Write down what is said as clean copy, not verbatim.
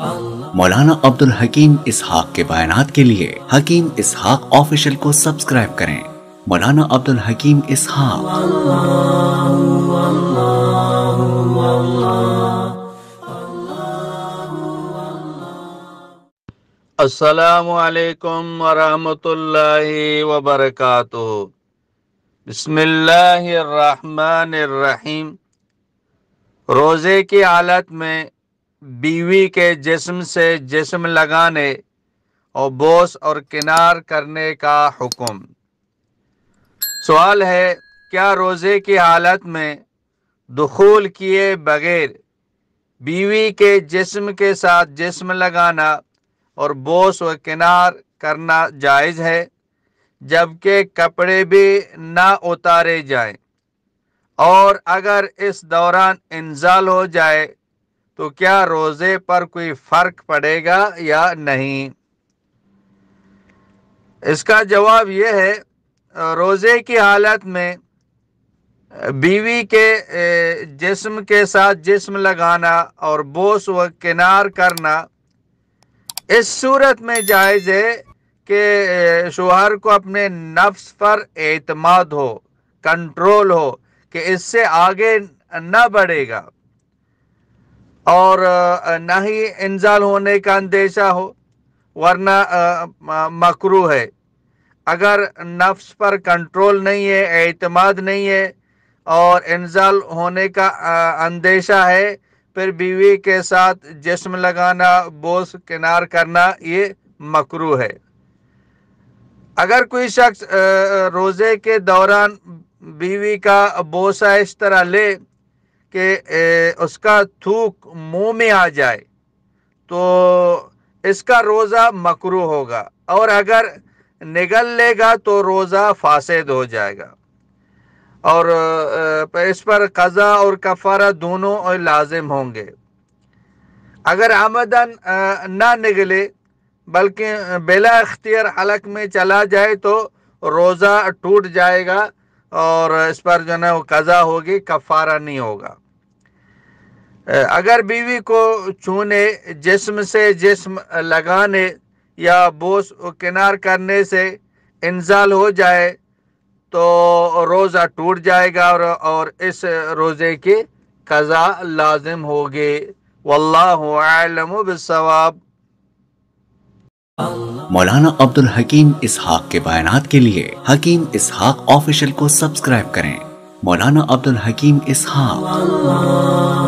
मौलाना अब्दुल हकीम इशाक के बयानात के लिए हकीम इशाक ऑफिशियल को सब्सक्राइब करें। मौलाना अब्दुल हकीम इशाक। अस्सलामु अलैकुम व रहमतुल्लाहि व बरकातुहू। बिस्मिल्लाहिर रहमानिर रहीम। रोज़े की हालत में बीवी के जिस्म से जिस्म लगाने और बोस और किनार करने का हुक्म। सवाल है, क्या रोज़े की हालत में दुखूल किए बगैर बीवी के जिस्म के साथ जिस्म लगाना और बोस व किनार करना जायज़ है, जबकि कपड़े भी ना उतारे जाएं? और अगर इस दौरान इंजाल हो जाए तो क्या रोज़े पर कोई फ़र्क पड़ेगा या नहीं? इसका जवाब यह है, रोज़े की हालत में बीवी के जिस्म के साथ जिस्म लगाना और बोस व किनार करना इस सूरत में जायज़ है कि शोहर को अपने नफ्स पर एतमाद हो, कंट्रोल हो कि इससे आगे ना बढ़ेगा और ना ही इंजाल होने का अंदेशा हो, वरना मकरू है। अगर नफ्स पर कंट्रोल नहीं है, एतमाद नहीं है और इंजाल होने का अंदेशा है, फिर बीवी के साथ जिस्म लगाना, बोस किनार करना ये मकरू है। अगर कोई शख्स रोज़े के दौरान बीवी का बोसा इस तरह ले कि उसका थूक मुंह में आ जाए तो इसका रोज़ा मकरू होगा, और अगर निगल लेगा तो रोज़ा फासिद हो जाएगा। और इस पर कज़ा और कफ़ारा दोनों लाजिम होंगे। अगर आमदन ना निगले बल्कि बिला इख्तियार हलक में चला जाए तो रोज़ा टूट जाएगा और इस पर जो है वो कज़ा होगी, कफ़ारा नहीं होगा। अगर बीवी को छूने, जिस्म से जिस्म लगाने या बोस किनार करने से इंजाल हो जाए तो रोज़ा टूट जाएगा और इस रोज़े की कज़ा लाजिम होगी। वल्लाहु आलम बिस्सवाब। मौलाना अब्दुल हकीम इशाक के बयानात के लिए हकीम इशाक ऑफिशियल को सब्सक्राइब करें। मौलाना अब्दुल हकीम इशाक।